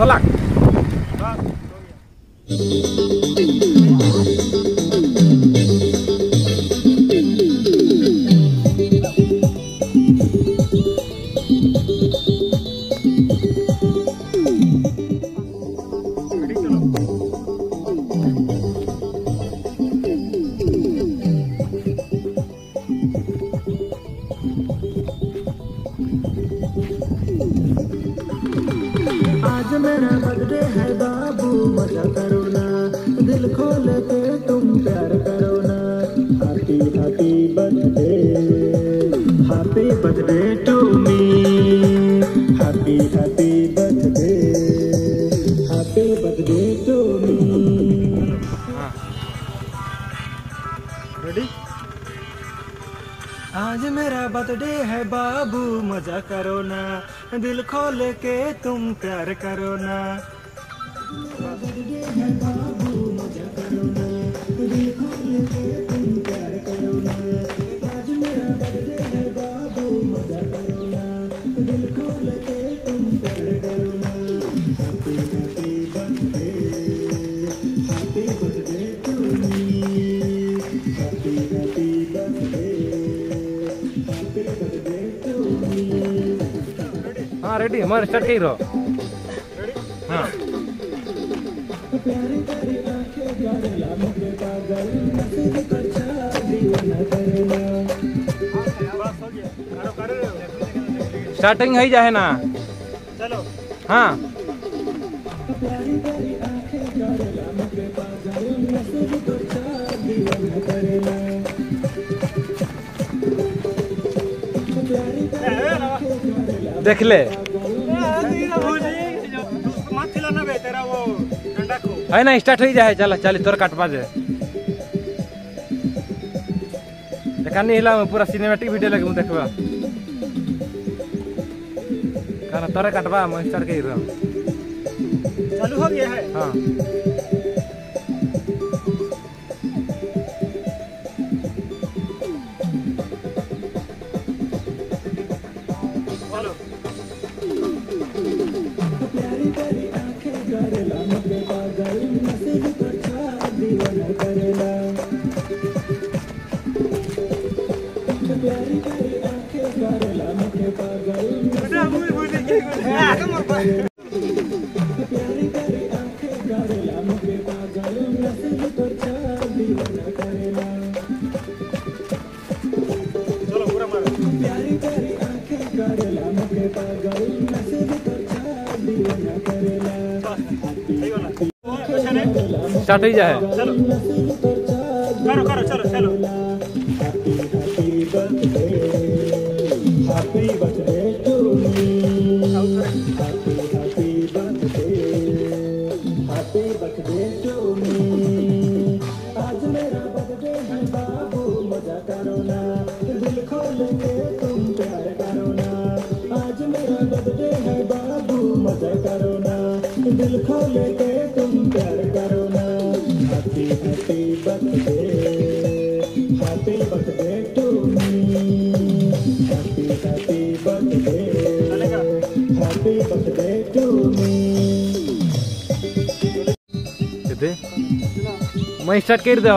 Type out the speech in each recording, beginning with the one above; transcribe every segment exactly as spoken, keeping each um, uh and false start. थलाक आज मेरा बर्थडे है बाबू मजा करो ना, दिल खोल के तुम प्यार करो ना। Happy happy birthday, happy birthday to me, happy happy birthday, happy birthday to me. Ready? आज मेरा बर्थडे है बाबू मजा करो ना, दिल खोल के तुम प्यार करो ना। बर्थडे है बाबू मजा करो ना, दिल खोल के तुम प्यार करो ना। आज मेरा बर्थडे है बाबू मजा करो ना, दिल खोल के तुम प्यार करो ना। Happy happy birthday, happy birthday to me, happy happy birthday, happy birthday to me. हाँ रेडी, हमारे स्टार्ट कर रहो। हाँ स्टार्टिंग है जाए ना, चलो। हाँ देख ले है ना, स्टार्ट हो जाए। चल चल तोर काटवा दे, देखा नहीं हिला पूरा सिनेमैटिक वीडियो लगे देखवा कहना तोरे काटवा मैं स्टार्ट कर रहा हूँ। चालू हो गया है। हाँ स्टार्ट ही जाए। चलो करो करो, चलो चलो। Happy happy birthday, happy birthday to me, happy happy birthday, happy birthday to me. आज मेरा बर्थडे है बाबू मजा करो ना, दिल खोल के तुम प्यार करो ना। आज मेरा बर्थडे है बाबू मजा करो ना, दिल खोल के तुम प्यार करो ना। Happy happy birthday, happy birthday to me, happy happy birthday, happy birthday to me. दे मैं स्टार्ट कर दो।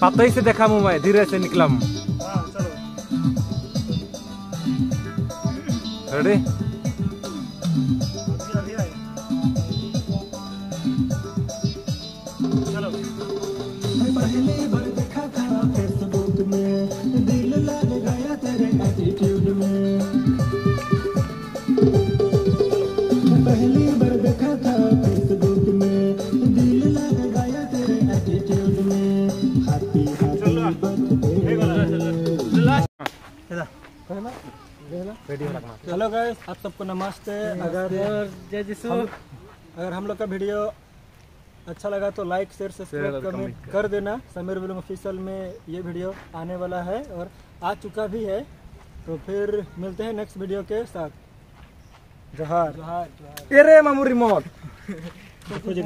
पाते से देखा मुँह मैं धीरे से निकलम। रेडी? चलो। पहली बार देखा था फेसबुक में, दिल लग गया तेरे एटीट्यूड में। पहली बार देखा था फेसबुक में, दिल लग गया तेरे एटीट्यूड में। Happy happy birthday. Hello guys, आप सबको नमस्ते। अगर जय जिसु अगर हम लोग का वीडियो अच्छा लगा तो लाइक शेयर सब्सक्राइब कमेंट कर देना। समीर बिलुंग ऑफिशियल में ये वीडियो आने वाला है और आ चुका भी है। तो फिर मिलते हैं नेक्स्ट वीडियो के साथ। जोहार। अरे मामू रिमोट।